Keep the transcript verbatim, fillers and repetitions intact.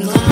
and light.